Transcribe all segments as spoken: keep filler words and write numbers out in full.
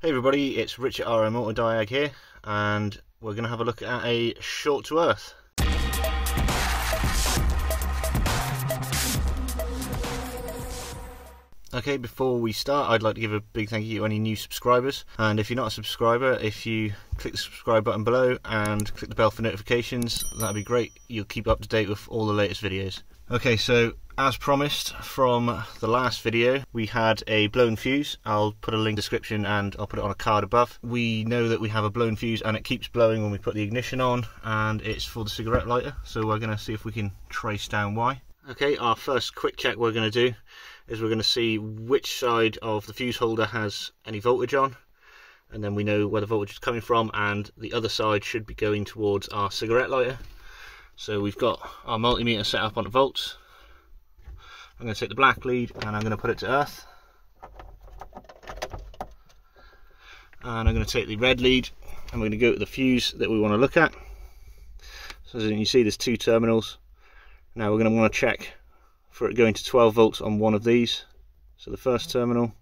Hey everybody, it's Rich at RMAutodiag here, and we're going to have a look at a short to earth. Okay, before we start, I'd like to give a big thank you to any new subscribers, and if you're not a subscriber, if you click the subscribe button below and click the bell for notifications, that'd be great. You'll keep up to date with all the latest videos. Okay, so as promised from the last video, we had a blown fuse. I'll put a link in the description and I'll put it on a card above. We know that we have a blown fuse and it keeps blowing when we put the ignition on, and it's for the cigarette lighter, so we're going to see if we can trace down why. Okay, our first quick check we're going to do is we're going to see which side of the fuse holder has any voltage on, and then we know where the voltage is coming from, and the other side should be going towards our cigarette lighter. So we've got our multimeter set up on the volts. I'm going to take the black lead and I'm going to put it to earth, and I'm going to take the red lead and we're going to go to the fuse that we want to look at. So as you can see, there's two terminals. Now we're going to want to check for it going to twelve volts on one of these. So the first terminal,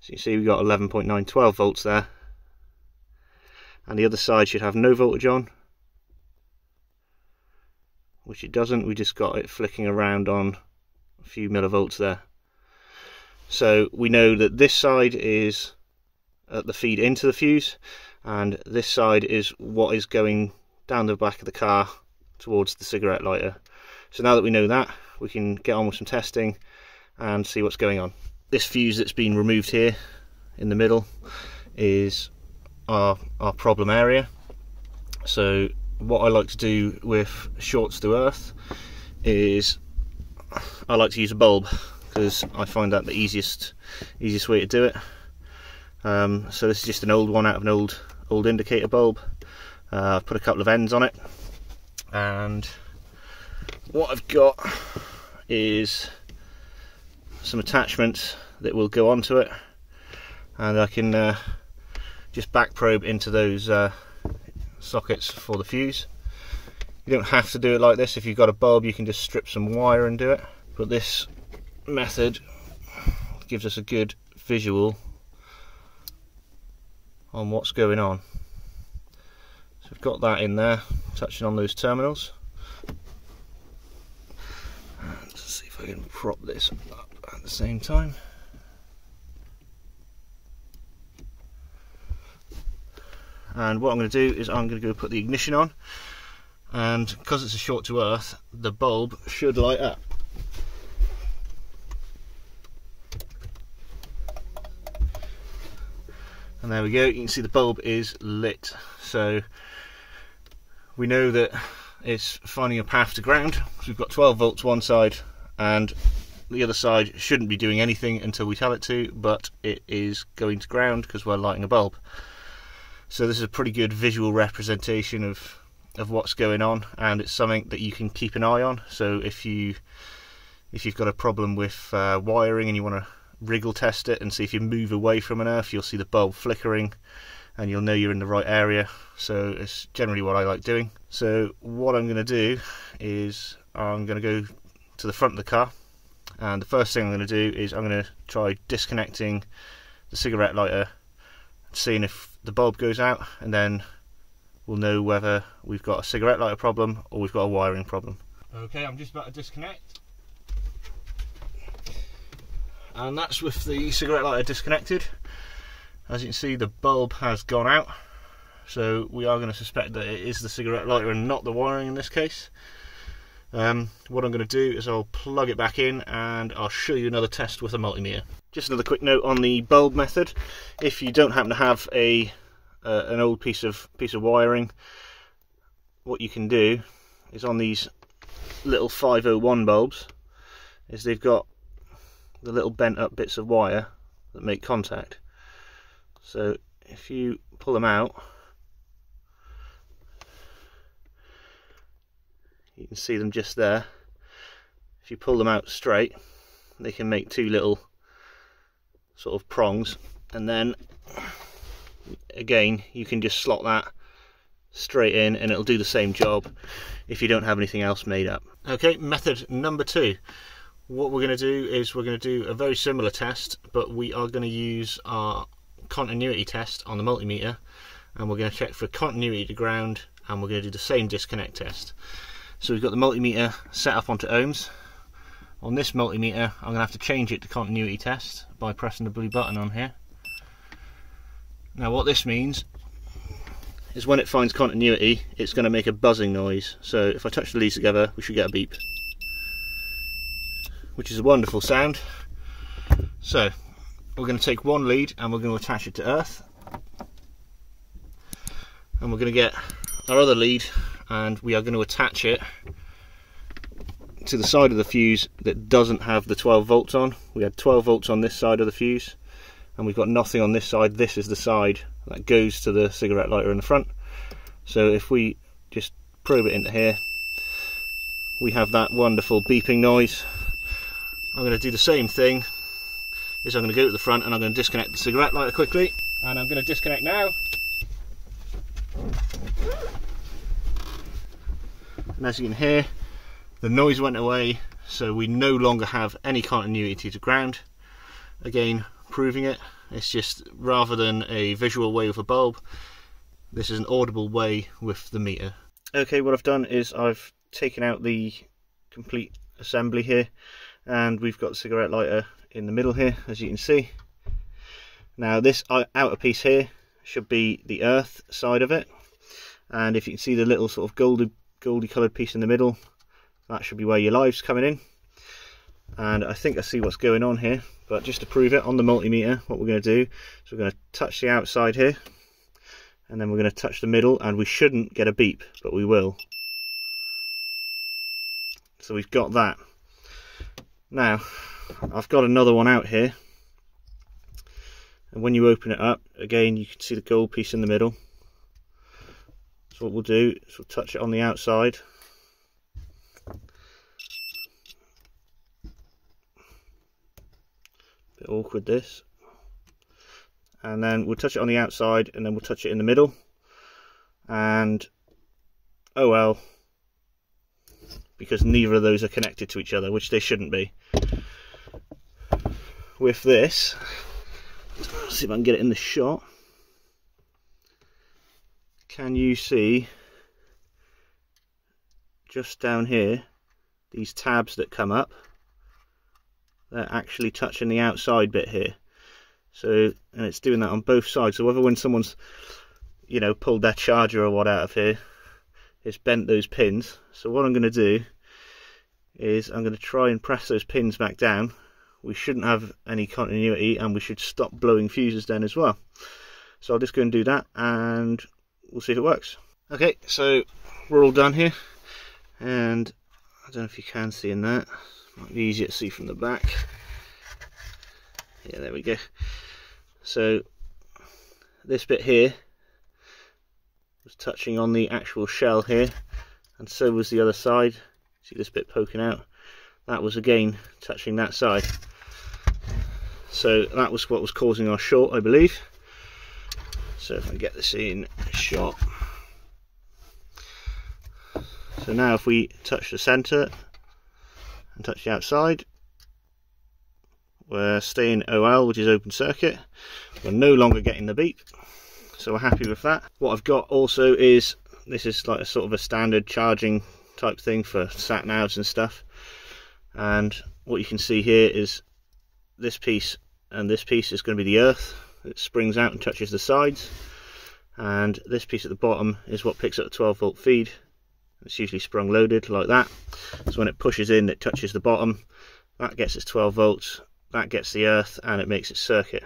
so you see we've got eleven point nine, twelve volts there, and the other side should have no voltage on, which it doesn't. We just got it flicking around on a few millivolts there. So we know that this side is at the feed into the fuse, and this side is what is going down the back of the car towards the cigarette lighter. So now that we know that, we can get on with some testing and see what's going on. This fuse that's been removed here in the middle is our, our problem area. So what I like to do with shorts to earth is I like to use a bulb, because I find that the easiest easiest way to do it. Um, so this is just an old one out of an old old indicator bulb. Uh, I've put a couple of ends on it, and what I've got is some attachments that will go onto it, and I can uh, just back probe into those uh, sockets for the fuse. You don't have to do it like this. If you've got a bulb, you can just strip some wire and do it, but this method gives us a good visual on what's going on. So we've got that in there, touching on those terminals, and let's see if I can prop this up at the same time. And what I'm going to do is I'm going to go put the ignition on, and because it's a short to earth, the bulb should light up. And there we go, you can see the bulb is lit. So we know that it's finding a path to ground. So we've got twelve volts one side, and the other side shouldn't be doing anything until we tell it to, but it is going to ground because we're lighting a bulb. So this is a pretty good visual representation of, of what's going on, and it's something that you can keep an eye on. So if, you, if you've got a problem with uh, wiring and you want to wriggle test it and see if you move away from an earth, you'll see the bulb flickering and you'll know you're in the right area. So it's generally what I like doing. So what I'm going to do is I'm going to go to the front of the car, and the first thing I'm going to do is I'm going to try disconnecting the cigarette lighter, seeing if the bulb goes out, and then we'll know whether we've got a cigarette lighter problem or we've got a wiring problem. Okay, I'm just about to disconnect, and that's with the cigarette lighter disconnected. As you can see, the bulb has gone out, so we are going to suspect that it is the cigarette lighter and not the wiring in this case. Um, what I'm going to do is I'll plug it back in and I'll show you another test with a multimeter. Just another quick note on the bulb method. If you don't happen to have a uh, an old piece of piece of wiring, what you can do is on these little five oh one bulbs is they've got the little bent up bits of wire that make contact. So if you pull them out, you can see them just there. If you pull them out straight, they can make two little sort of prongs, and then again you can just slot that straight in and it'll do the same job if you don't have anything else made up. Okay, method number two. What we're going to do is we're going to do a very similar test, but we are going to use our continuity test on the multimeter, and we're going to check for continuity to ground, and we're going to do the same disconnect test. So we've got the multimeter set up onto ohms. On this multimeter, I'm going to have to change it to continuity test by pressing the blue button on here. Now what this means is when it finds continuity, it's going to make a buzzing noise. So if I touch the leads together, we should get a beep, which is a wonderful sound. So we're going to take one lead and we're going to attach it to earth, and we're going to get our other lead and we are going to attach it to the side of the fuse that doesn't have the twelve volts on. We had twelve volts on this side of the fuse and we've got nothing on this side. This is the side that goes to the cigarette lighter in the front. So if we just probe it into here, we have that wonderful beeping noise. I'm going to do the same thing, is I'm going to go to the front and I'm going to disconnect the cigarette lighter quickly, and I'm going to disconnect now. And as you can hear, the noise went away, so we no longer have any continuity to ground. Again, proving it, it's just rather than a visual way with a bulb, this is an audible way with the meter. Okay, what I've done is I've taken out the complete assembly here, and we've got the cigarette lighter in the middle here, as you can see. Now this outer piece here should be the earth side of it, and if you can see the little sort of goldy goldy coloured piece in the middle, that should be where your live's coming in. And I think I see what's going on here, but just to prove it on the multimeter, what we're going to do is we're going to touch the outside here, and then we're going to touch the middle, and we shouldn't get a beep, but we will. So we've got that. Now, I've got another one out here, and when you open it up, again you can see the gold piece in the middle. So what we'll do is we'll touch it on the outside, bit awkward this, and then we'll touch it on the outside, and then we'll touch it in the middle, and oh well, because neither of those are connected to each other, which they shouldn't be. With this, let's see if I can get it in the shot. Can you see just down here these tabs that come up? They're actually touching the outside bit here. So, and it's doing that on both sides. So whether when someone's, you know, pulled their charger or what out of here, it's bent those pins. So what I'm going to do is I'm going to try and press those pins back down. We shouldn't have any continuity, and we should stop blowing fuses then as well. So I'll just go and do that, and we'll see if it works. Okay, so we're all done here, and I don't know if you can see in that, might be easier to see from the back. Yeah, there we go. So this bit here was touching on the actual shell here, and so was the other side. See this bit poking out? That was again touching that side. So that was what was causing our short, I believe. So if I get this in shot. So now if we touch the centre and touch the outside, we're staying O L, which is open circuit. We're no longer getting the beep. So we're happy with that. What I've got also is, this is like a sort of a standard charging type thing for sat navs and stuff, and what you can see here is this piece and this piece is going to be the earth. It springs out and touches the sides, and this piece at the bottom is what picks up the twelve volt feed. It's usually sprung loaded like that, so when it pushes in it touches the bottom, that gets its twelve volts, that gets the earth, and it makes its circuit.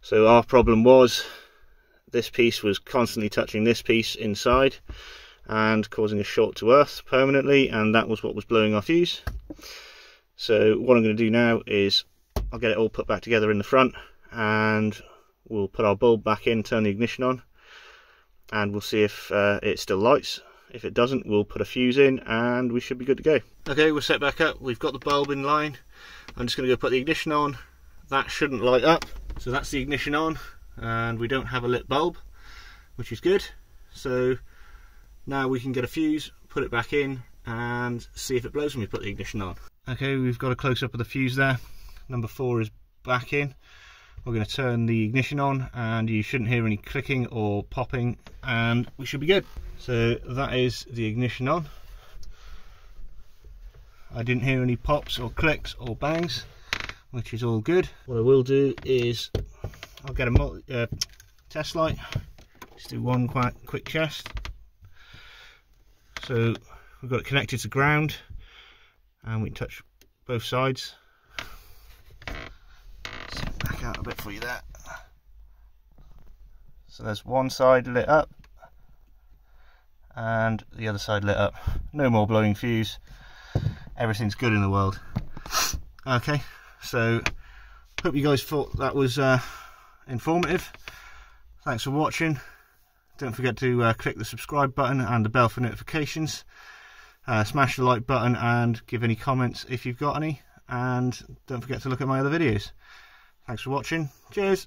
So our problem was this piece was constantly touching this piece inside and causing a short to earth permanently, and that was what was blowing our fuse. So what I'm going to do now is I'll get it all put back together in the front, and we'll put our bulb back in, turn the ignition on, and we'll see if uh, it still lights. If it doesn't, we'll put a fuse in and we should be good to go. Okay, we're set back up, we've got the bulb in line. I'm just going to go put the ignition on. That shouldn't light up. So that's the ignition on, and we don't have a lit bulb, which is good. So now we can get a fuse, put it back in, and see if it blows when we put the ignition on. Okay, we've got a close-up of the fuse there. Number four is back in, We're going to turn the ignition on and you shouldn't hear any clicking or popping and we should be good. So that is the ignition on. I didn't hear any pops or clicks or bangs, which is all good. What I will do is I'll get a multi, uh, test light. Just do one quite quick test. So we've got it connected to ground and we can touch both sides. Back out a bit for you there. So there's one side lit up and the other side lit up. No more blowing fuse. Everything's good in the world. Okay, so hope you guys thought that was uh, informative. Thanks for watching. Don't forget to uh, click the subscribe button and the bell for notifications. Uh, smash the like button and give any comments if you've got any. And don't forget to look at my other videos. Thanks for watching. Cheers.